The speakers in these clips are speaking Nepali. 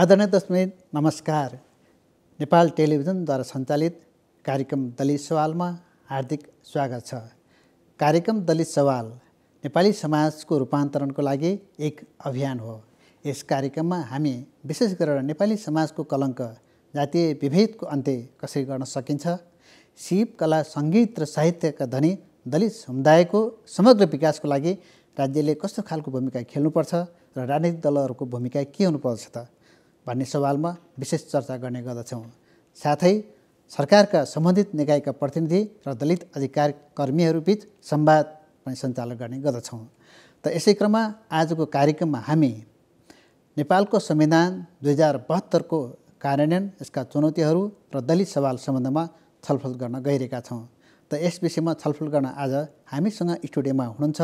आदरणीय दर्शक नमस्कार। नेपाल टेलिभिजनद्वारा सञ्चालित कार्यक्रम दलित सवालमा हार्दिक स्वागत छ। कार्यक्रम दलित सवाल नेपाली समाजको रूपान्तरणको लागि एक अभियान हो। यस कार्यक्रममा हामी विशेष गरेर नेपाली समाजको कलंक जातीय विभेदको अन्त्य कसरी गर्न सकिन्छ, शिल्प कला संगीत र साहित्यका धनी दलित समुदायको समग्र विकासको लागि राज्यले कस्तो खालको भूमिका खेल्नुपर्छ र राजनीतिक दलहरूको भूमिका के हुनुपर्छ त भन्ने सवालमा विशेष चर्चा गर्ने गर्दछौँ। साथै सरकारका सम्बन्धित निकायका प्रतिनिधि र दलित अधिकार कर्मीहरूबीच संवाद पनि सञ्चालन गर्ने गर्दछौँ। त यसै क्रममा आजको कार्यक्रममा हामी नेपालको संविधान 2072को कार्यान्वयन, यसका चुनौतीहरू र दलित सवाल सम्बन्धमा छलफल गर्न गइरहेका छौँ। त यस विषयमा छलफल गर्न आज हामीसँग स्टुडियोमा हुनुहुन्छ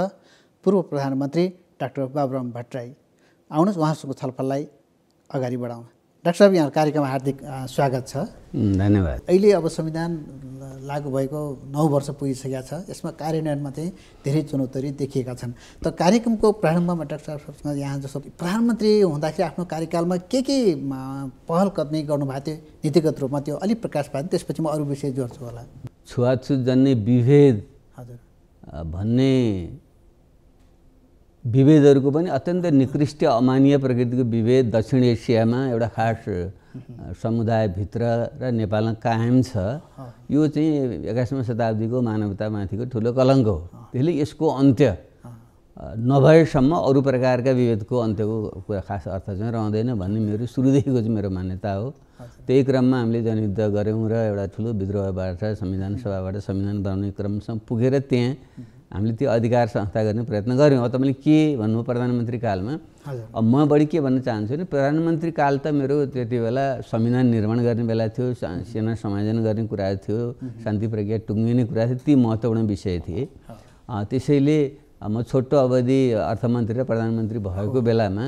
पूर्व प्रधानमन्त्री डाक्टर बाबुराम भट्टराई। आउनुहोस् उहाँसँगको छलफललाई अगाडि बढाउँ। डाक्टर साहब, यहाँ कार्यक्रममा हार्दिक स्वागत छ। धन्यवाद। अहिले अब संविधान लागू भएको 9 वर्ष पुगिसकेका छ। यसमा कार्यान्वयनमा चाहिँ धेरै चुनौतीहरू देखिएका छन्। त कार्यक्रमको प्रारम्भमा डाक्टर साहबसँग यहाँ जस्तो प्रधानमन्त्री हुँदाखेरि आफ्नो कार्यकालमा के पहलकदमी गर्नुभएको थियो नीतिगत रूपमा, त्यो अलिक प्रकाश पार्नु, त्यसपछि म अरू विषय जोड्छु होला। छुवाछुत जन्ने विभेद भन्ने विभेदहरुको पनि अत्यन्त निकृष्ट अमानवीय प्रकृतिको विभेद दक्षिण एसियामा एउटा खास समुदायभित्र र नेपालमा कायम छ। यो चाहिँ 21औं शताब्दीको मानवतामाथिको ठुलो कलङ्क हो। त्यसैले यसको अन्त्य नभएसम्म अरू प्रकारका विभेदको अन्त्यको कुरा खास अर्थ चाहिँ रहँदैन भन्ने मेरो सुरुदेखिको चाहिँ मेरो मान्यता हो। त्यही क्रममा हामीले जनयुद्ध गऱ्यौँ र एउटा ठुलो विद्रोहबाट संविधान सभाबाट संविधान बनाउने क्रमसम्म पुगेर त्यहाँ हामीले त्यो अधिकार संस्था गर्ने प्रयत्न गऱ्यौँ। अब तपाईँले के भन्नु प्रधानमन्त्री कालमा, अब म बढी के भन्न चाहन्छु भने प्रधानमन्त्री काल त मेरो त्यति बेला संविधान निर्माण गर्ने बेला थियो, सेना समायोजन गर्ने कुरा थियो, शान्ति प्रक्रिया टुङ्गिने कुरा थियो, ती महत्त्वपूर्ण विषय थिए। त्यसैले म छोटो अवधि अर्थमन्त्री र प्रधानमन्त्री भएको बेलामा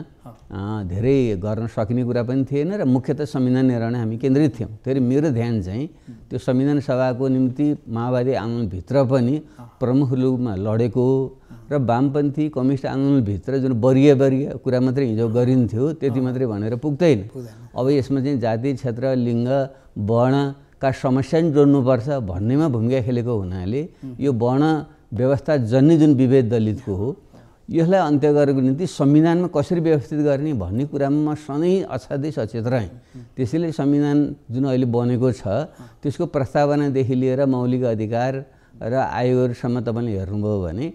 धेरै गर्न सकिने कुरा पनि थिएन र मुख्यतः संविधान निर्माण हामी केन्द्रित थियौँ। त्यसैले मेरो ध्यान चाहिँ त्यो संविधान सभाको निम्ति माओवादी आन्दोलनभित्र पनि प्रमुख रूपमा लडेको र वामपन्थी कम्युनिस्ट आन्दोलनभित्र जुन वरीय वरीय कुरा मात्रै हिजो गरिन्थ्यो त्यति मात्रै भनेर पुग्दैन। अब यसमा चाहिँ जाति, क्षेत्र, लिङ्ग, वर्णका समस्या पनि जोड्नुपर्छ भन्नेमा भूमिका खेलेको हुनाले यो वर्ण व्यवस्था जन्ने जुन विभेद दलित को हो, यसलाई अन्त्य गर्नको निम्ति संविधानमा कसरी व्यवस्थित गर्ने भन्ने कुरामा म सधैँ असाध्यै सचेत रहेँ। त्यसैले संविधान जुन अहिले बनेको छ त्यसको प्रस्तावनादेखि लिएर मौलिक अधिकार र आयोगहरूसम्म तपाईँले हेर्नुभयो भने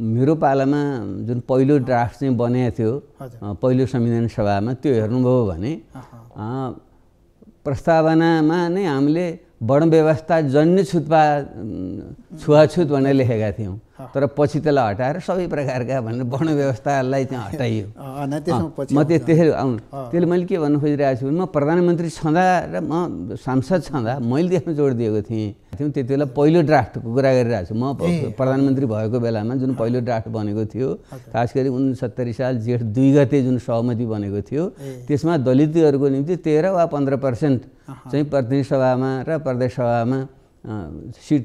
मेरो पालामा जुन पहिलो ड्राफ्ट चाहिँ बनेको थियो पहिलो संविधान सभामा, त्यो हेर्नुभयो भने प्रस्तावनामा नै हामीले वर्ण व्यवस्था जन्य छुवाछुत भनेर लेखेका थियौँ, तर पछि त्यसलाई हटाएर सबै प्रकारका भनेर वर्ण व्यवस्थालाई त्यहाँ हटाइयो। म त्यसरी आउनु, त्यसले मैले के भन्नु खोजिरहेको छु भने म प्रधानमन्त्री छँदा र म सांसद छँदा मैले त्यसमा जोड दिएको थिएँ। त्यति बेला पहिलो ड्राफ्टको कुरा गरिरहेको छु। म प्रधानमन्त्री भएको बेलामा जुन पहिलो ड्राफ्ट बनेको थियो, खास गरी 69 साल जेठ 2 गते जुन सहमति बनेको थियो, त्यसमा दलितहरूको निम्ति 13 वा 15% चाहिँ प्रतिनिधि सभामा र प्रदेश सभामा सिट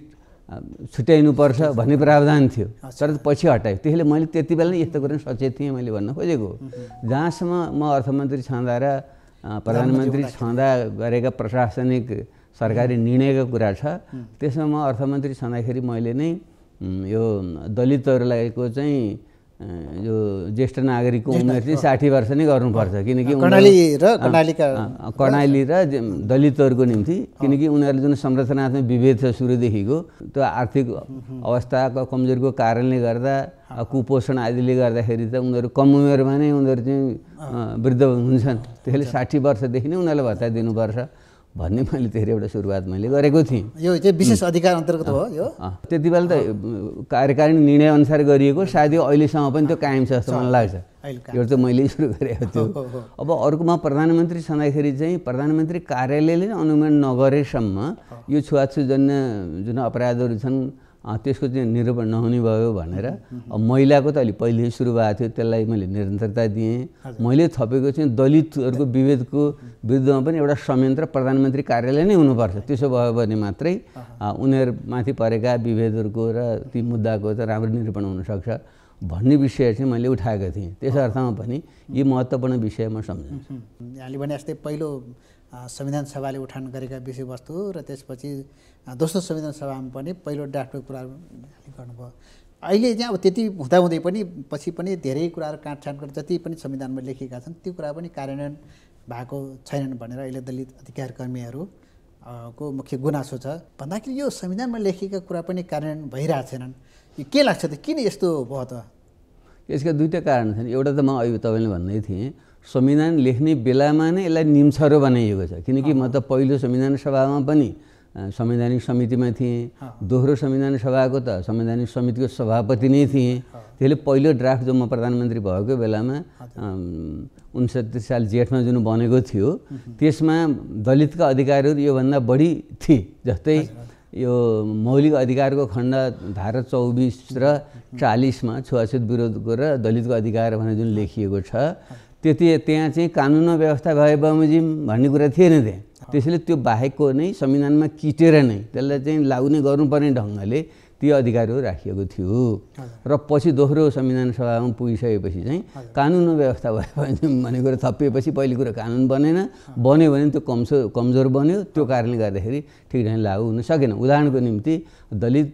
छुट्याइनुपर्छ भन्ने प्रावधान थियो, तर पछि हटायो। त्यसैले मैले त्यति बेला नै यस्तो कुरा सचेत थिएँ। मैले भन्न खोजेको जहाँसम्म म अर्थमन्त्री छँदा र प्रधानमन्त्री छँदा गरेका प्रशासनिक सरकारी निर्णयको कुरा छ, त्यसमा म अर्थमन्त्री छँदाखेरि मैले नै यो दलितहरूलाई चाहिँ यो ज्येष्ठ नागरिकको उमेर चाहिँ 60 वर्ष नै गर्नुपर्छ, किनकि कर्णाली र दलितहरूको निम्ति, किनकि उनीहरू जुन संरचनात्मक विभेद छ सुरुदेखिको, त्यो आर्थिक अवस्थाको कमजोरीको कारणले गर्दा, कुपोषण आदिले गर्दाखेरि त उनीहरू कम उमेरमा नै उनीहरू चाहिँ वृद्ध हुन्छन्। त्यसैले 60 वर्षदेखि नै उनीहरूलाई भत्ता दिनुपर्छ भन्ने मैले धेरै एउटा सुरुवात मैले गरेको थिएँ। यो चाहिँ विशेष अधिकार अन्तर्गत हो। यो त्यति बेला त कार्यकारिणी निर्णयअनुसार गरिएको, सायद अहिलेसम्म पनि त्यो कायम छ जस्तो मलाई लाग्छ। यो चाहिँ मैले सुरु गरेको थियो। अब अर्कोमा प्रधानमन्त्री छँदाखेरि चाहिँ प्रधानमन्त्री कार्यालयले नै अनुमोदन नगरेसम्म यो छुवाछुतजन्य जुन अपराधहरू छन् त्यसको चाहिँ निरूपण नहुने भयो भनेर महिलाको त अलि पहिले सुरु भएको थियो, त्यसलाई मैले निरन्तरता दिएँ। मैले थपेको चाहिँ दलितहरूको विभेदको विरुद्धमा पनि एउटा संयन्त्र प्रधानमन्त्री कार्यालय नै हुनुपर्छ, त्यसो भयो भने मात्रै उनीहरूमाथि परेका विभेदहरूको र ती मुद्दाको त राम्रो निरूपण हुनसक्छ भन्ने विषय चाहिँ मैले उठाएका थिएँ। त्यस अर्थमा पनि यो महत्त्वपूर्ण विषय म सम्झन्छु। यहाँले भने जस्तै पहिलो संविधान सभाले उठान गरेका विषयवस्तु र त्यसपछि दोस्रो संविधान सभामा पनि पहिलो ड्राफ्टको कुरा गर्नुभयो। अहिले चाहिँ अब त्यति हुँदाहुँदै पनि पछि पनि धेरै कुराहरू काटछाँट गरेर जति पनि संविधानमा लेखिएका छन् त्यो कुरा पनि कार्यान्वयन भएको छैनन् भनेर अहिले दलित अधिकार कर्मीहरू को मुख्य गुनासो छ। भन्दाखेरि यो संविधानमा लेखिएका कुरा पनि कार्यान्वयन भइरहेका छैनन्, यो के लाग्छ त? किन यस्तो भयो त? यसका दुईटा कारण छन्। एउटा त म अहिले तपाईँले भन्दै थिएँ, संविधान लेख्ने बेलामा नै यसलाई निम्छरो बनाइएको छ, किनकि म त पहिलो संविधान सभामा पनि संवैधानिक समितिमा थिएँ, दोस्रो संविधान सभाको त संवैधानिक समितिको सभापति नै थिएँ। त्यसले पहिलो ड्राफ्ट जो म प्रधानमन्त्री भएको बेलामा 69 साल जेठमा जुन बनेको थियो त्यसमा दलितका अधिकारहरू योभन्दा बढी थिए। जस्तै यो मौलिक अधिकारको खण्ड धारा 24 र 40 मा छुवाछुत विरोधको र दलितको अधिकार भनेर जुन लेखिएको छ त्यहाँ चाहिँ कानुन व्यवस्था भए बमोजिम भन्ने कुरा थिएन त्यहाँ। त्यसैले त्यो बाहेकको नै संविधानमा किटेर नै त्यसलाई चाहिँ लाग्ने गर्नुपर्ने ढङ्गले ती अधिकारहरू राखिएको थियो र पछि दोस्रो संविधान सभामा पुगिसकेपछि चाहिँ कानुन व्यवस्था भयो भन्ने कुरा थपिएपछि पहिलो कुरा कानुन बनेन, बन्यो भने त्यो कमजोर बन्यो। त्यो कारणले गर्दाखेरि ठिक ढङ्गले लागू हुन सकेन। उदाहरणको निम्ति दलित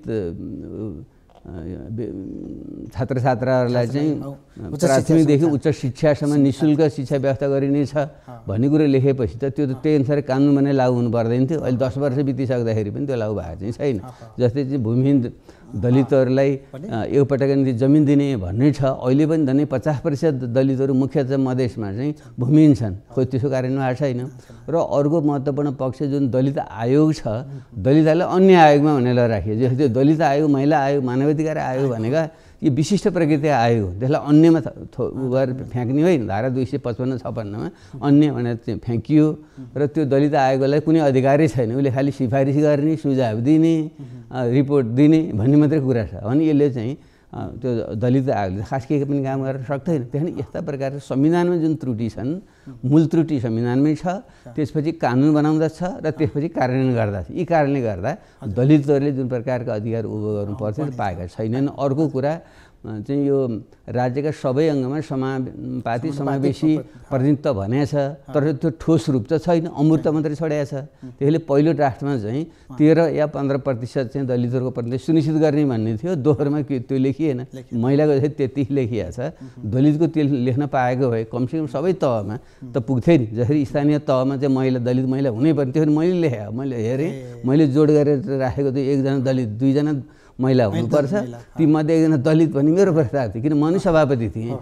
छात्र छात्राहरूलाई चाहिँ प्राथमिकदेखि उच्च शिक्षासम्म निःशुल्क शिक्षा व्यवस्था गरिनेछ भन्ने कुरो लेखेपछि त त्यो त त्यही अनुसार कानुन बनाएर लागू हुनु पर्दैन थियो। अहिले 10 वर्ष बितिसक्दाखेरि पनि त्यो लागू भएको चाहिँ छैन। जस्तै चाहिँ भूमिहीन दलितहरूलाई एकपटक निम्ति जमिन दिने भन्ने छ, अहिले पनि झन् 50% दलितहरू मुख्यतः मधेसमा चाहिँ भूमिहीन छन्, खोइ त्यसको कारण भएको छैन। र अर्को महत्त्वपूर्ण पक्ष जुन दलित आयोग छ, दलितहरूलाई अन्य आयोगमा भनेर राखियो। जस्तै दलित आयोग, महिला आयोग, मानव अधिकार आयोग भनेका यो विशिष्ट प्रकृति आयोग, त्यसलाई अन्यमा फ्याँक्ने होइन। धारा 255-56 मा अन्य भनेर चाहिँ फ्याँकियो र त्यो दलित आयोगलाई कुनै अधिकारै छैन, उसले खालि सिफारिस गर्ने, सुझाव दिने, रिपोर्ट दिने भन्ने मात्रै कुरा छ भने यसले चाहिँ त्यो दलित आयोगले खास केही पनि काम गर्न सक्दैन। त्यहाँ यस्ता प्रकारको संविधानमा जुन त्रुटि छन्, मूल त्रुटि संविधानमै छ, त्यसपछि कानुन बनाउँदा छ र त्यसपछि कार्यान्वयन गर्दा छ। यी कारणले गर्दा दलितहरूले जुन प्रकारका अधिकार उपभोग गर्नुपर्छ पाएका छैनन्। अर्को कुरा चाहिँ यो राज्यका सबै अङ्गमा समानुपाती समावेशी प्रतिनिधित्व भनेको छ, तर त्यो ठोस रूप त छैन, अमूर्त मात्रै छडेको छ। त्यसैले पहिलो ड्राफ्टमा चाहिँ 13 या 15% चाहिँ दलितहरूको प्रतिनिधित्व सुनिश्चित गर्ने भन्ने थियो, दोहोरोमा त्यो लेखिएन। महिलाको चाहिँ त्यति लेखिएको छ, दलितको त्यो लेख्न पाएको भए कमसेकम सबै तहमा त पुग्थ्यो नि। जसरी स्थानीय तहमा चाहिँ महिला दलित महिला हुनै पर्ने थियो, मैले लेखेँ, मैले हेरेँ, मैले जोड गरेर राखेको त्यो 1जना दलित 2जना महिला हुनुपर्छ, तीमध्ये 1जना दलित भन्ने मेरो प्रस्ताव थियो, किन म सभापति थिएँ।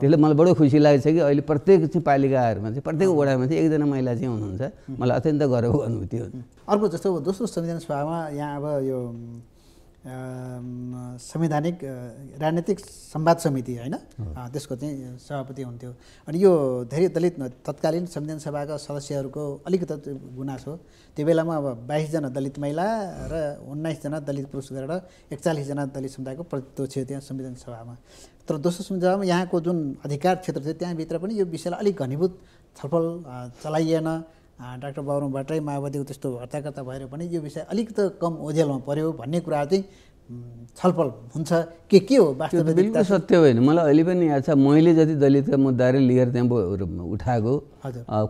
त्यसले मलाई बडो खुसी लागेको छ कि अहिले प्रत्येक चाहिँ पालिकाहरूमा चाहिँ प्रत्येक वडामा चाहिँ 1जना महिला चाहिँ हुनुहुन्छ, मलाई अत्यन्त गर्वको अनुभूति हो। अर्को जस्तो दोस्रो संविधान सभामा यहाँ अब यो संवैधानिक राजनीतिक संवाद समिति होइन, त्यसको चाहिँ सभापति हुन्थ्यो अनि यो धेरै दलित तत्कालीन संविधान सभाका सदस्यहरूको अलिकति गुनासो। त्यो बेलामा अब 22 जना दलित महिला र 19 जना दलित पुरुष गरेर 41 जना दलित समुदायको प्रतिनिधित्व थियो त्यहाँ संविधान सभामा। तर दोस्रो संविधान सभामा यहाँको जुन अधिकार क्षेत्र थियो त्यहाँभित्र पनि यो विषयलाई अलिक घनीभूत छलफल चलाइएन। डाक्टर बाबुराम भट्टराई माओवादीको त्यस्तो हत्याकर्ता भएर पनि यो विषय अलिकति कम ओझेलमा पर्यो भन्ने कुरा चाहिँ छलफल हुन्छ के हो? वास्तविक सत्य होइन। मलाई अहिले पनि याद छ, मैले जति दलितका मुद्दाहरू लिएर त्यहाँ उठाएको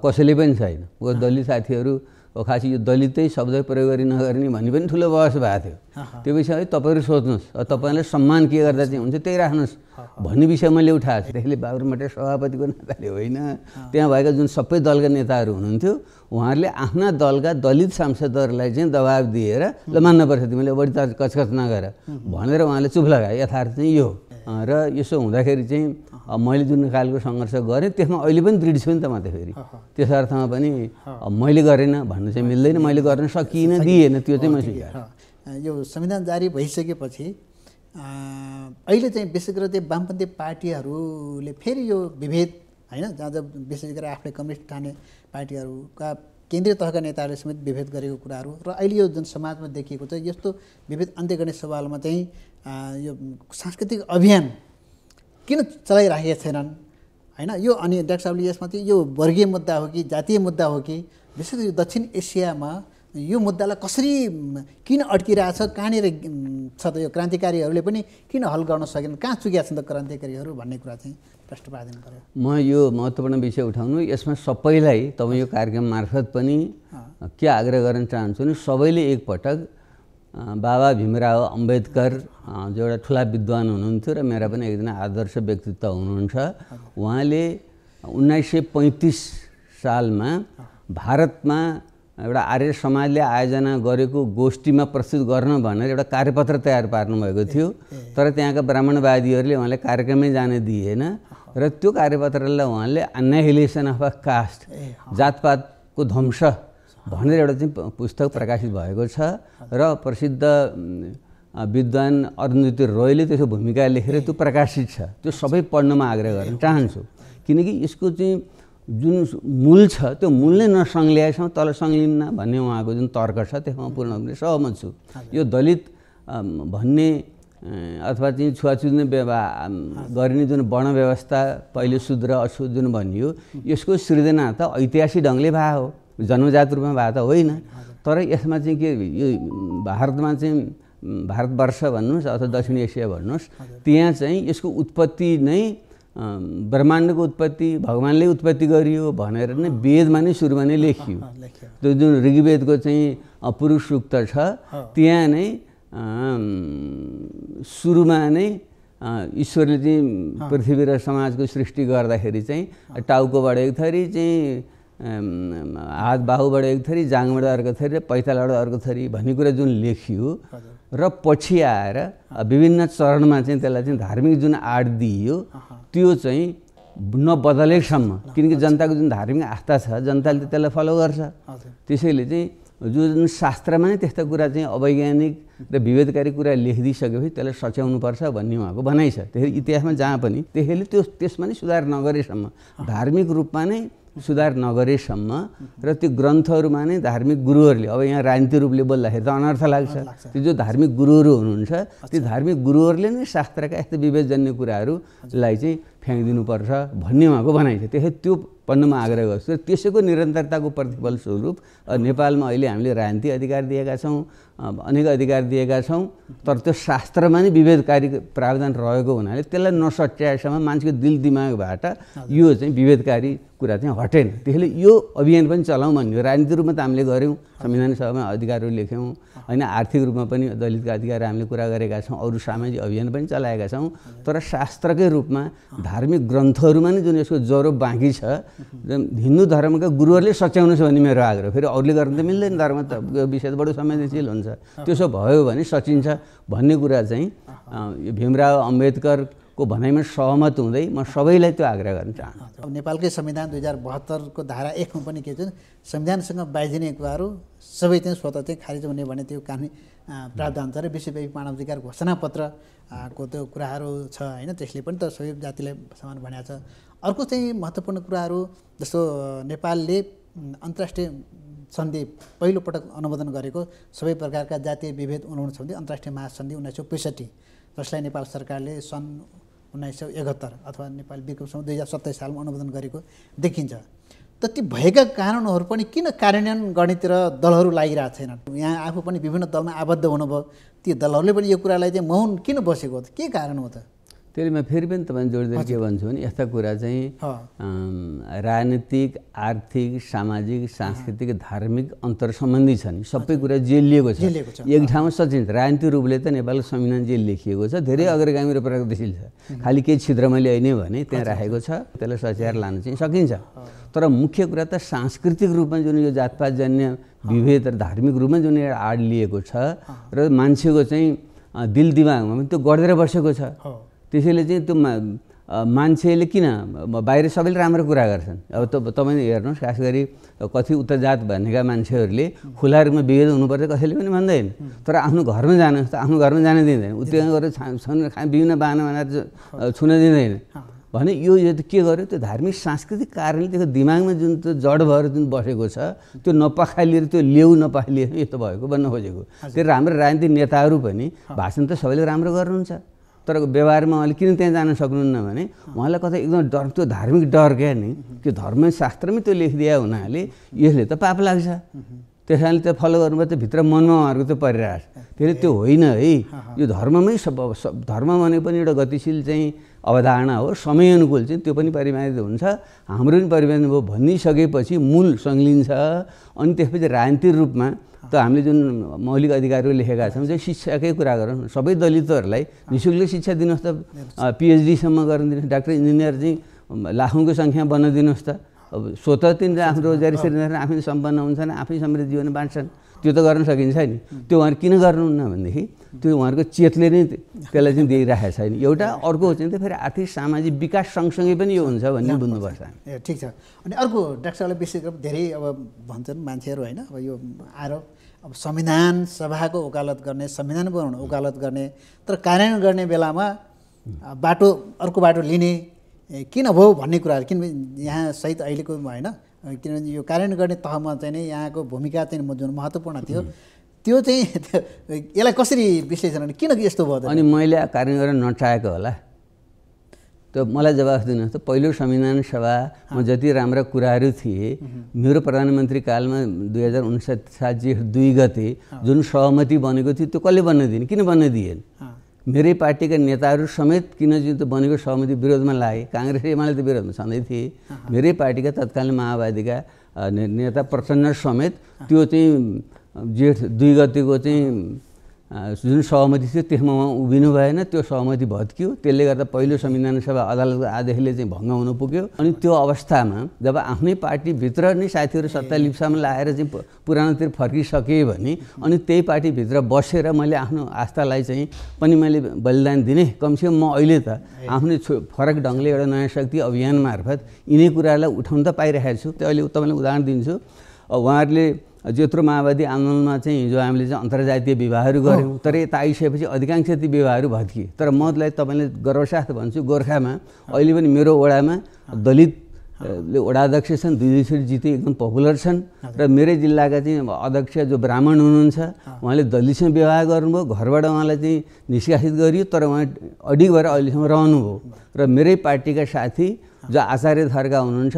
कसैले पनि छैन। दलित साथीहरू खासै यो दलितै शब्द प्रयोग गरी नगर्ने भन्ने पनि ठुलो बहस भएको थियो। त्यो विषय तपाईँहरू सोच्नुहोस्, तपाईँलाई सम्मान के गर्दा चाहिँ हुन्छ त्यही राख्नुहोस् भन्ने विषय मैले उठाएको छु। त्यसले बाबुराम भट्टराई सभापतिको नेताले होइन, त्यहाँ भएका जुन सबै दलका नेताहरू हुनुहुन्थ्यो उहाँहरूले आफ्ना दलका दलित सांसदहरूलाई चाहिँ दबाब दिएर ल मान्नुपर्छ तिमीले बढी कचकच नगर भनेर उहाँले चुप लगाए। यथार्थ चाहिँ यो र यसो हुँदाखेरि चाहिँ मैले जुन खालको सङ्घर्ष गरेँ त्यसमा अहिले पनि दृढ छु नि त म त। फेरि त्यस अर्थमा पनि मैले गरेन भन्नु चाहिँ मिल्दैन, मैले गर्न सकिनँ, दिएन, त्यो चाहिँ मैले यो संविधान जारी भइसकेपछि अहिले चाहिँ विशेष गरेर त्यो वामपन्थी पार्टीहरूले फेरि यो विभेद होइन, जहाँ जब विशेष गरेर आफूले कम्युनिस्ट ठाने पार्टीहरूका केन्द्रीय तहका नेताहरूले समेत विभेद गरेको कुराहरू र अहिले यो जुन समाजमा देखिएको छ यस्तो विभेद अन्त्य गर्ने सवालमा चाहिँ यो सांस्कृतिक अभियान किन चलाइराखेका छैनन् होइन यो? अनि डाक्टर साहबले यसमा चाहिँ यो वर्गीय मुद्दा हो कि जातीय मुद्दा हो कि? विशेष गरी दक्षिण एसियामा यो मुद्दालाई कसरी किन अड्किरहेछ, कहाँनिर छ त यो क्रान्तिकारीहरूले पनि किन हल गर्न सकेन, कहाँ चुकेका छन् त क्रान्तिकारीहरू भन्ने कुरा चाहिँ प्रश्न पार्दिनु पर्यो। म यो महत्त्वपूर्ण विषय उठाउनु यसमा सबैलाई तब यो कार्यक्रम मार्फत पनि के आग्रह गर्न चाहन्छु नि, सबैले एकपटक बाबा भीमराव अम्बेदकर जो एउटा ठुला विद्वान हुनुहुन्थ्यो र मेरा पनि एकजना आदर्श व्यक्तित्व हुनुहुन्छ, उहाँले 1935 सालमा भारतमा एउटा आर्य समाजले आयोजना गरेको गोष्ठीमा प्रस्तुत गर्न भनेर एउटा कार्यपत्र तयार पार्नुभएको थियो, तर त्यहाँका ब्राह्मणवादीहरूले उहाँले कार्यक्रममै जान दिएन र त्यो कार्यपत्रलाई उहाँले एनिहिलेसन अफ अ कास्ट, जातपातको ध्वंस भनेर एउटा चाहिँ पुस्तक प्रकाशित भएको छ र प्रसिद्ध विद्वान अरुणज्योति रोयले त्यसको भूमिका लेखेर त्यो प्रकाशित छ। त्यो सबै पढ्नमा आग्रह गर्न चाहन्छु, किनकि यसको चाहिँ जुन मूल छ त्यो मूलले नसङ्ल्याएसम्म तल सङ्लिन्न भन्ने उहाँको जुन तर्क छ त्यसमा पूर्ण रूपले सहमत छु। यो दलित भन्ने अथवा चाहिँ छुवाछुत व्यवहार गरिने जुन वर्ण व्यवस्था पहिले शूद्र अशुद्ध जुन भनियो, यसको सृजना त ऐतिहासिक ढङ्गले भए हो, जन्मजात रूपमा भए त होइन, तर यसमा चाहिँ के यो भारतमा चाहिँ भारतवर्ष भन्नुहोस् अथवा दक्षिण एसिया भन्नुहोस्, त्यहाँ चाहिँ यसको उत्पत्ति नै ब्रह्माण्डको उत्पत्ति भगवान्ले उत्पत्ति गरियो भनेर नै वेदमा नै सुरुमा नै लेखियो। त्यो जुन ऋग्वेदको चाहिँ पुरुष सूक्त छ त्यहाँ नै सुरुमा नै ईश्वरले चाहिँ पृथ्वी र समाजको सृष्टि गर्दाखेरि चाहिँ टाउकोबाट एक थरी, चाहिँ हात बाहुबाट एक थरी, जाङबाट अर्को थरी र पैतालाबाट अर्को थरी भन्ने कुरा जुन लेखियो र पछि आएर विभिन्न चरणमा चाहिँ त्यसलाई चाहिँ धार्मिक जुन आड दिइयो, त्यो चाहिँ नबदलेसम्म, किनकि जनताको जुन धार्मिक आस्था छ जनताले त्यसलाई फलो गर्छ। त्यसैले चाहिँ जुन शास्त्रमा नै त्यस्ता कुरा चाहिँ अवैज्ञानिक र विभेदकारी कुरा लेखिदिइसकेपछि त्यसलाई सच्याउनुपर्छ भन्ने उहाँको भनाइ छ। त्यसैले इतिहासमा जहाँ पनि त्यसैले त्यसमा नै सुधार नगरेसम्म, धार्मिक रूपमा नै सुधार नगरेसम्म र त्यो ग्रन्थहरूमा नै धार्मिक गुरुहरूले, अब यहाँ राजनीतिक रूपले बोल्दाखेरि त अनर्थ लाग्छ, त्यो जो धार्मिक गुरुहरू हुनुहुन्छ त्यो धार्मिक गुरुहरूले नै शास्त्रका यस्ता विभेदजन्य कुराहरूलाई चाहिँ फ्याँकिदिनुपर्छ भन्ने उहाँको भनाइ छ। त्यसै त्यो पढ्नमा आग्रह गर्छु र त्यसैको निरन्तरताको प्रतिफल स्वरूप नेपालमा अहिले हामीले राजनीतिक अधिकार दिएका छौँ, अनेक अधिकार दिएका छौँ, तर त्यो शास्त्रमा नै विभेदकारी प्रावधान रहेको हुनाले त्यसलाई नसच्याएसम्म मान्छेको दिल दिमागबाट यो चाहिँ विभेदकारी कुरा चाहिँ हटेन। त्यसैले यो अभियान पनि चलाउँ भन्यो। राजनीतिक रूपमा त हामीले गऱ्यौँ, संविधान सभामा अधिकारहरू लेख्यौँ होइन, आर्थिक रूपमा पनि दलितका अधिकार हामीले कुरा गरेका छौँ, अरू सामाजिक अभियान पनि चलाएका छौँ, तर शास्त्रकै रूपमा धार्मिक ग्रन्थहरूमा नै जुन यसको ज्वरो बाँकी छ, हिन्दू धर्मका गुरुहरूले सच्याउनुहोस् भन्ने मेरो आग्रह। फेरि अरूले गर्न त मिल्दैन, धर्म त विषय बडो संवेदनशील हुन्छ, त्यसो भयो भने सचिन्छ भन्ने कुरा चाहिँ यो भीमराव अम्बेदकरको भनाइमा सहमत हुँदै म सबैलाई त्यो आग्रह गर्न चाहन्छु। अब नेपालकै संविधान 2072 को धारा 1 पनि के छ, संविधानसँग बाइदिने कुराहरू सबै चाहिँ स्वतः चाहिँ खारिज हुने भन्ने त्यो कानुनी प्रावधान छ र विश्वव्यापी मानवाधिकार घोषणापत्र को त्यो कुराहरू छ होइन, त्यसले पनि त सबै जातिलाई समान भनेको छ। अर्को चाहिँ महत्त्वपूर्ण कुराहरू जस्तो नेपालले अन्तर्राष्ट्रिय सन्धि पहिलोपटक अनुमोदन गरेको सबै प्रकारका जातीय विभेद उन्मूलन सन्धि अन्तर्राष्ट्रिय महासन्धि 1965, जसलाई नेपाल सरकारले सन् 1971 अथवा नेपाल विक्रमसम्म 2027 सालमा अनुमोदन गरेको देखिन्छ। त ती भएका कानुनहरू पनि किन कार्यान्वयन गर्नेतिर दलहरू लागिरहेको छैनन्? यहाँ आफू पनि विभिन्न दलमा आबद्ध हुनुभयो, ती दलहरूले पनि यो कुरालाई चाहिँ मौन किन बसेको त, के कारण हो त? त्यसले म फेरि पनि तपाईँले जोडिदिनु के भन्छु भने यस्ता कुरा चाहिँ राजनीतिक, आर्थिक, सामाजिक, सांस्कृतिक, धार्मिक अन्तर सम्बन्धी छन्। सबै कुरा जेलिएको छ, एक ठाउँमा सचिन्छ। राजनीतिक रूपले त नेपालको संविधान जे लेखिएको छ धेरै अग्रगामी र प्रगतिशील छ, खालि केही छिद्रमा ल्याइने भने त्यहाँ राखेको छ, त्यसलाई सच्याएर लान चाहिँ सकिन्छ। तर मुख्य कुरा त सांस्कृतिक रूपमा जुन यो जातपातजन्य विभेद र धार्मिक रूपमा जुन एउटा आड लिएको छ र मान्छेको चाहिँ दिल दिमागमा पनि त्यो गर्दै बसेको छ। त्यसैले चाहिँ त्यो मान्छेले किन बाहिर सबैले राम्रो कुरा गर्छन्, अब तपाईँ हेर्नुहोस् खास गरी कति उत्तर जात भनेका मान्छेहरूले खुला रूपमा विभेद हुनुपर्छ कसैले पनि भन्दैन, तर आफ्नो घरमा जानुहोस् त आफ्नो घरमा जान दिँदैन, उत्यो गरेर विभिन्न बाहना बनाएर छुन दिँदैन भने यो त के गर्यो, त्यो धार्मिक सांस्कृतिक कारणले त्यसको दिमागमा जुन त्यो जड भएर जुन बसेको छ त्यो नपखालिएर त्यो ल्याउ नपखालिएर यस्तो भएको बन्न खोजेको। त्यो राम्रो राजनीतिक नेताहरू पनि भाषण त सबैले राम्रो गर्नुहुन्छ, तर व्यवहारमा उहाँले किन त्यहाँ जान सक्नुहुन्न भने उहाँलाई कतै एकदम डर, त्यो धार्मिक डर क्या नि, त्यो धर्मशास्त्रमै त्यो लेखिदिया हुनाले यसले त पाप लाग्छ, त्यसैले त्यो फलो गर्नुमा त भित्र मनमा उहाँहरुको त्यो परिरहेछ। फेरि त्यो होइन है, यो धर्ममै सब धर्म भने पनि एउटा गतिशील चाहिँ अवधारणा हो, समय अनुकूल चाहिँ त्यो पनि परिमार्जित हुन्छ, हाम्रो पनि परिमार्जित भयो भनिसकेपछि मूल सङ्लिन्छ। अनि त्यसपछि राजनीतिक रूपमा त हामीले जुन मौलिक अधिकारहरू लेखेका छौँ, चाहिँ शिक्षाकै कुरा गरौँ, सबै दलितहरूलाई निःशुल्क शिक्षा दिनुहोस् त, PhD सम्म गर्न दिनुहोस्, डाक्टर इन्जिनियर चाहिँ लाखौँको सङ्ख्या बनाइदिनुहोस् त। अब स्वतः तिनीहरू आफ्नो रोजगारी सेर्नेहरू आफै सम्पन्न हुन्छन्, आफै समृद्ध जीवन बाँच्छन्, त्यो त गर्न सकिन्छ नि। त्यो उहाँहरू किन गर्नुहुन्न भनेदेखि त्यो उहाँहरूको चेतले नै त्यसलाई चाहिँ दिइराखेको छैन। एउटा अर्को चाहिँ त फेरि आर्थिक सामाजिक विकास सँगसँगै पनि यो हुन्छ भन्ने बुझ्नुपर्छ। ठिक छ। अनि अर्को डाक्टर साहबले विशेष गरी धेरै अब भन्छन् मान्छेहरू होइन, अब यो आएर अब संविधान सभाको वकालत गर्ने, संविधान बनाउन वकालत गर्ने तर कार्यान्वयन गर्ने बेलामा बाटो अर्को बाटो लिने किन भयो भन्ने कुराहरू, किन यहाँ सहित अहिलेको होइन, किनभने यो कार्यान्वयन गर्ने तहमा चाहिँ नै यहाँको भूमिका चाहिँ जुन महत्त्वपूर्ण थियो त्यो चाहिँ यसलाई कसरी विश्लेषण किन यस्तो भयो? अनि मैले कार्यान्वयन गर्न नचाहेको होला, त्यो मलाई जवाफ दिनुहोस् त। पहिलो संविधान सभामा जति राम्रा कुराहरू थिए मेरो प्रधानमन्त्री कालमा 2059 जेठ २ गते जुन सहमति बनेको थियो त्यो कसले बनाइदिने, किन बनाइदिएन? मेरै पार्टीका नेताहरू समेत किन चाहिँ त्यो बनेको सहमति विरोधमा लागे, काङ्ग्रेस एमाले त विरोधमा छँदै थिए, मेरै पार्टीका तत्कालीन माओवादीका नेता प्रचण्ड समेत त्यो चाहिँ जेठ २ गतेको चाहिँ जुन सहमति थियो त्यसमा उहाँ उभिनु भएन, त्यो सहमति भत्कियो। त्यसले गर्दा पहिलो संविधान सभा अदालतको आदेशले चाहिँ भङ्ग हुन पुग्यो। अनि त्यो अवस्थामा जब आफ्नै पार्टीभित्र नै साथीहरू सत्ता लिप्सामा लाएर चाहिँ पुरानोतिर फर्किसके भने अनि त्यही पार्टीभित्र बसेर मैले आफ्नो आस्थालाई चाहिँ पनि मैले बलिदान दिने, कमसेकम म अहिले त आफ्नै फरक ढङ्गले एउटा नयाँ शक्ति अभियान मार्फत यिनै कुरालाई उठाउन त पाइरहेको छु। त्यो अहिले तपाईँलाई उदाहरण दिन्छु, उहाँहरूले जेत्रो माओवादी आन्दोलनमा चाहिँ हिजो हामीले चाहिँ अन्तर्जातीय विवाहहरू गऱ्यौँ, तर यता आइसकेपछि अधिकांश ती विवाहहरू भत्किए। तर मलाई तपाईँले गर्वसाथ भन्छु, गोर्खामा अहिले पनि मेरो वडामा दलितले वडाध्यक्ष छन्, २ जिते, एकदम पपुलर छन्। र मेरै जिल्लाका चाहिँ अध्यक्ष जो ब्राह्मण हुनुहुन्छ उहाँले दलितसँग विवाह गर्नुभयो, घरबाट उहाँलाई चाहिँ निष्कासित गरियो तर उहाँ अडिग भएर अहिलेसम्म रहनुभयो। र मेरै पार्टीका साथी जो आचार्य थरका हुनुहुन्छ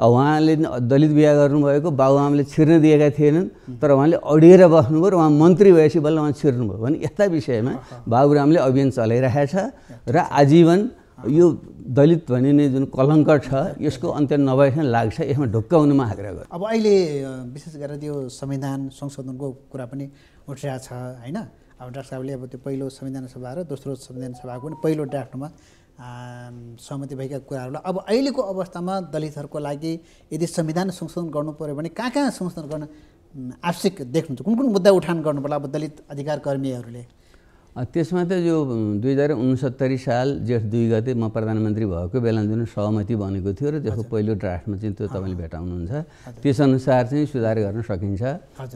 उहाँले दलित बिहा गर्नुभएको, बाबुआमाले छिर्न दिएका थिएनन् तर उहाँले अडिएर बस्नुभयो र उहाँ मन्त्री भएपछि बल्ल उहाँ छिर्नुभयो भने यस्ता विषयमा बाबुरामले अभियान चलाइरहेछ। र आजीवन यो दलित भनिने जुन कलङ्क छ यसको अन्त्य नभएसम्म लाग्छ, यसमा ढुक्क हुन म आग्रह गर्छु। अब अहिले विशेष गरेर त्यो संविधान संशोधनको कुरा पनि उठिरहेको छ होइन, अब डाक्टर साहबले अब त्यो पहिलो संविधान सभा र दोस्रो संविधान सभाको पनि पहिलो ड्राफ्टमा सहमति भएका कुराहरूलाई अब अहिलेको अवस्थामा दलितहरूको लागि यदि संविधान संशोधन गर्नु पर्यो भने कहाँ कहाँ संशोधन गर्न आवश्यक देख्नुहुन्छ, कुन कुन मुद्दा उठान गर्नु पर्ला अब दलित अधिकार कर्मीहरूले? त्यसमा त यो 2069 साल जेठ २ गते म प्रधानमन्त्री भएको बेला जुन सहमति बनेको थियो र त्यसको पहिलो ड्राफ्टमा चाहिँ त्यो तपाईँले भेटाउनुहुन्छ, त्यसअनुसार चाहिँ सुधार गर्न सकिन्छ।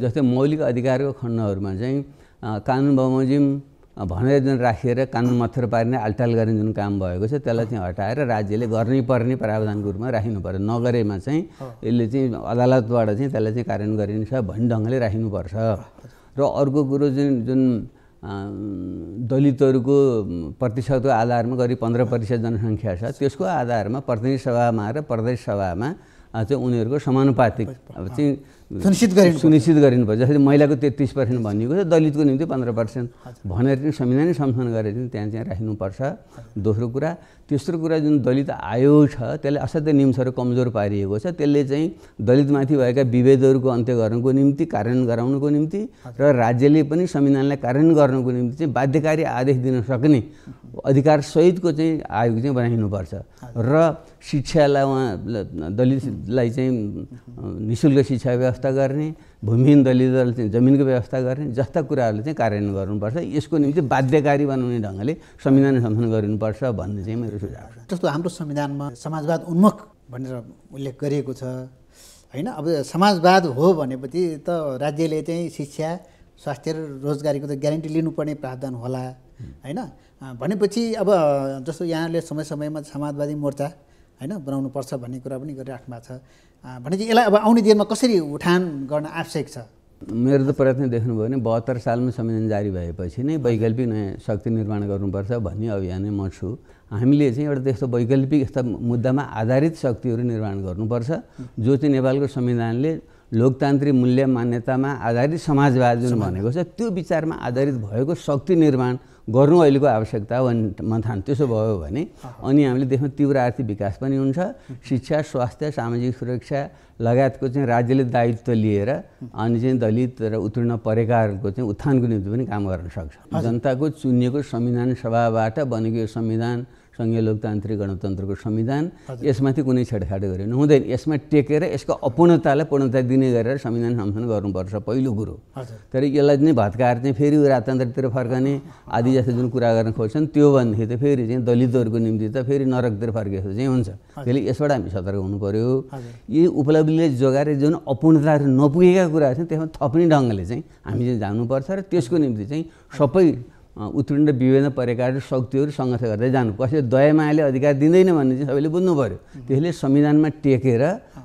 जस्तै मौलिक अधिकारको खण्डहरूमा चाहिँ कानुन बमोजिम भनेर जुन राखिएर कानुन मथुर पार्ने अल्टाल गर्ने जुन काम भएको छ त्यसलाई चाहिँ हटाएर राज्यले गर्नै पर्ने प्रावधानको रूपमा राखिनु पर्यो, नगरेमा चाहिँ यसले चाहिँ अदालतबाट चाहिँ त्यसलाई चाहिँ कार्यान्वयन गरिन्छ भन्ने ढङ्गले राखिनुपर्छ। र अर्को कुरो जुन जुन दलितहरूको प्रतिशतको आधारमा करिब 15% जनसङ्ख्या छ, त्यसको आधारमा प्रतिनिधि सभामा र प्रदेश सभामा चाहिँ उनीहरूको समानुपातिक चाहिँ सुनिश्चित गरिनुपर्छ। जस्तै महिलाको 33% भनिएको छ, दलितको निम्ति 15% भनेर चाहिँ संविधान संशोधन गरेर चाहिँ त्यहाँ चाहिँ राख्नुपर्छ। दोस्रो कुरा, तेस्रो कुरा जुन दलित आयोग छ त्यसले असाध्य निम्सहरू कमजोर पारिएको छ, त्यसले चाहिँ दलितमाथि भएका विभेदहरूको अन्त्य गर्नुको निम्ति कार्यान्वयन गराउनुको निम्ति र राज्यले पनि संविधानलाई कार्यान्वयन गर्नुको निम्ति चाहिँ बाध्यकारी आदेश दिन सक्ने अधिकार सहितको चाहिँ आयोग चाहिँ बनाइनुपर्छ। र शिक्षालाई उहाँ दलितलाई चाहिँ निःशुल्क शिक्षा व्यवस्था गर्ने, भूमिहीन दलितलाई चाहिँ जमिनको व्यवस्था गर्ने जस्ता कुराहरूले चाहिँ कार्यान्वयन गर्नुपर्छ, यसको निम्ति बाध्यकारी बनाउने ढङ्गले संविधान संशोधन गरिनुपर्छ भन्ने चाहिँ मेरो सुझाव छ। जस्तो हाम्रो संविधानमा समाजवाद उन्मुख भनेर उल्लेख गरिएको छ होइन, अब समाजवाद हो भनेपछि त राज्यले चाहिँ शिक्षा, स्वास्थ्य र रोजगारीको त ग्यारेन्टी लिनुपर्ने प्रावधान होला होइन, भनेपछि अब जस्तो यहाँले समय समयमा समाजवादी मोर्चा हैन बनाउनुपर्छ भन्ने कुरा पनि गरिराख्नु भएको छ, भनेपछि यसलाई अब आउने दिनमा कसरी उठान गर्न आवश्यक छ? मेरो त प्रयत्न देख्नुभयो भने 72 सालमा संविधान जारी भएपछि नै वैकल्पिक नयाँ शक्ति निर्माण गर्नुपर्छ भन्ने अभियानै म छु। हामीले चाहिँ एउटा त्यस्तो वैकल्पिक यस्ता मुद्दामा आधारित शक्तिहरू निर्माण गर्नुपर्छ जो चाहिँ नेपालको संविधानले લોકતાંત્રિક મૂલ્य માન્યતામાં આધારિત સમાજવાદ जुन भनेको छ त्यो विचारमा आधारित भएको शक्ति निर्माण गर्नु अहिलेको आवश्यकता हो म ठान्छु। त्यसो भयो भने अनि हामीले देशमा तीव्र आर्थिक विकास पनि हुन्छ, शिक्षा, स्वास्थ्य, सामाजिक सुरक्षा लगायतको चाहिँ राज्यले दायित्व लिएर अनि चाहिँ दलित र उत्तीर्ण परेकाहरूको चाहिँ उत्थानको निम्ति पनि काम गर्न सक्छ। जनताको चुनिएको संविधान सभाबाट बनेको यो संविधान संघीय लोकतांत्रिक गणतंत्र को संविधान इसमें कुछ छेड़छाड़ गरिनु हुँदैन। इसमें टेकेर इसको अपूर्णतालाई पूर्णता दिने गरेर संविधान संशोधन गर्नुपर्छ पहिलो कुरो। तर यसलाई नै भत्काएर चाहिँ फेरि राजतन्त्रतिर फर्कने आदि जस्तो जुन कुरा गर्न खोज्छन् त्यो भन्दै त फेरि चाहिँ दलितहरुको निम्ति त फेरि नरकतिर फर्केको चाहिँ हुन्छ। त्यसले यसबाट हामी सतर्क हुनु पर्यो। यी उपलब्धिले जोगाएर जुन अपूर्णता नपुगेका कुराहरु छन् त्यसमा थप्ने ढंगले चाहिँ हामी चाहिँ जानुपर्छ र त्यसको निम्ति चाहिँ सबै उत्तीर्ण र विभिन्न प्रकारका शक्तिहरु संघर्ष गर्दै जानु। कसैले दयामायाले अधिकार दिँदैन भन्ने चाहिँ सबैले बुझ्नु पर्यो। त्यसले संविधानमा टेकेर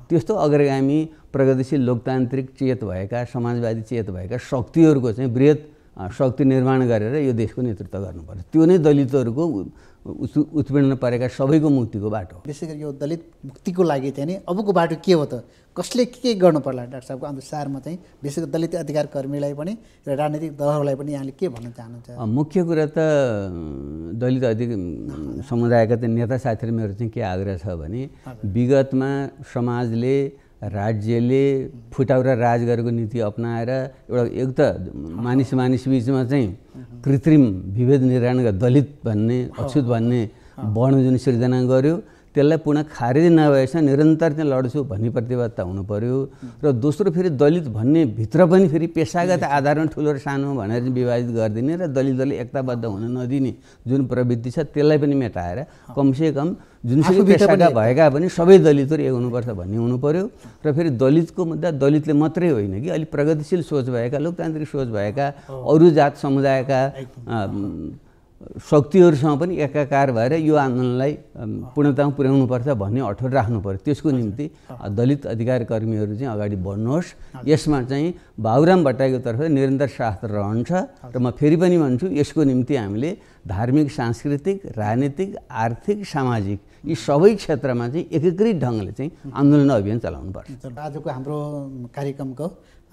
त्यस्तो अग्रगामी प्रगतिशील लोकतान्त्रिक चेत भएका समाजवादी चेत भएका शक्तिहरुको चाहिँ वृहत शक्ति निर्माण गरेर यो देशको नेतृत्व गर्नुपर्छ। त्यो नै दलितहरुको उत्पीडन परेका सबैको मुक्तिको बाटो हो। विशेष गरी यो दलित मुक्तिको लागि चाहिँ नि अबको बाटो के हो त, कसले के गर्नु पर्ला डाक्टर साहबको अनुसारमा चाहिँ विशेष गरी दलित अधिकार कर्मीलाई पनि र राजनीतिक दलहरूलाई पनि यहाँले के भन्न चाहनुहुन्छ? मुख्य कुरा त दलित अधिकार समुदायका नेता साथीहरु मेरो चाहिँ के आग्रह छ भने विगतमा समाजले राज्यले फुटाउरा राज गरेको नीति अपनाएर एउटा एक त मानिस मानिस बीचमा चाहिँ कृत्रिम विभेद निर्माण गरेर दलित भन्ने अछुत भन्ने वर्ण जुन सिर्जना गर्यो त्यसलाई पुनः खारेज नभएसम्म निरन्तर चाहिँ लड्छु भन्ने प्रतिबद्धता हुनु पर्यो। र दोस्रो फेरि दलित भन्ने भित्र पनि फेरि पेसागत आधारमा ठुलो र सानो भनेर विभाजित गरिदिने र दलितले एकताबद्ध हुन नदिने जुन प्रवृत्ति छ त्यसलाई पनि मेटाएर कमसेकम जुनसुकै पेसागत भएका पनि सबै दलितहरू एक हुनुपर्छ भन्ने हुनु पर्यो। र फेरि दलितको मुद्दा दलितले मात्रै होइन कि अलिक प्रगतिशील सोच भएका लोकतान्त्रिक सोच भएका अरू जात समुदायका शक्तिहरुसँग पनि एकाकार भएर यो आन्दोलनलाई पूर्णतामा पुर्याउनुपर्छ भन्ने अठोट राख्नु पर्यो। त्यसको निम्ति दलित अधिकार कर्मीहरु चाहिँ अगाडि बढ्नुहोस्। यसमा चाहिँ बाबुराम भट्टराईको तर्फ निरन्तर साथ रहन्छ र म फेरि पनि भन्छु यसको निम्ति हामीले धार्मिक, सांस्कृतिक, राजनीतिक, आर्थिक, सामाजिक यी सबै क्षेत्रमा चाहिँ एकीकृत ढंगले चाहिँ आन्दोलन अभियान चलाउनु पर्छ। आजको हाम्रो कार्यक्रमको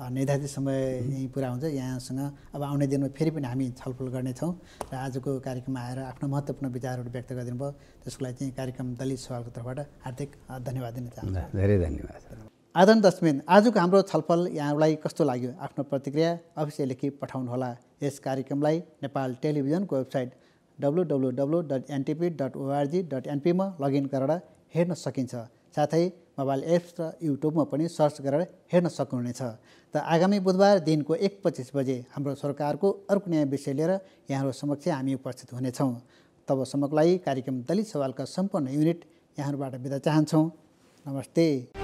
निर्धारित समय यही पूरा हुन्छ। यहाँसँग अब आउने दिनमा फेरि पनि हामी छलफल गर्नेछौँ र आजको कार्यक्रममा आएर आफ्नो महत्त्वपूर्ण विचारहरू व्यक्त गरिदिनु भयो त्यसको लागि चाहिँ कार्यक्रम दलित सवालको तर्फबाट हार्दिक धन्यवाद दिन चाहन्छु। धेरै धन्यवाद। आदान दशमिन आजको हाम्रो छलफल यहाँलाई कस्तो लाग्यो? आफ्नो प्रतिक्रिया अवश्य लेखी पठाउनुहोला। यस कार्यक्रमलाई नेपाल टेलिभिजनको वेबसाइट www.ntp.org.np मा लगइन गरेर हेर्न सकिन्छ। साथै मोबाइल एप्स र युट्युबमा पनि सर्च गरेर हेर्न सक्नुहुनेछ। त आगामी बुधबार दिनको 1:25 बजे हाम्रो सरकारको अर्को नयाँ विषय लिएर यहाँहरू समक्ष हामी उपस्थित हुनेछौँ। तबसम्मको लागि कार्यक्रम दलित सवालका सम्पूर्ण युनिट यहाँहरूबाट बिदा चाहन्छौँ। नमस्ते।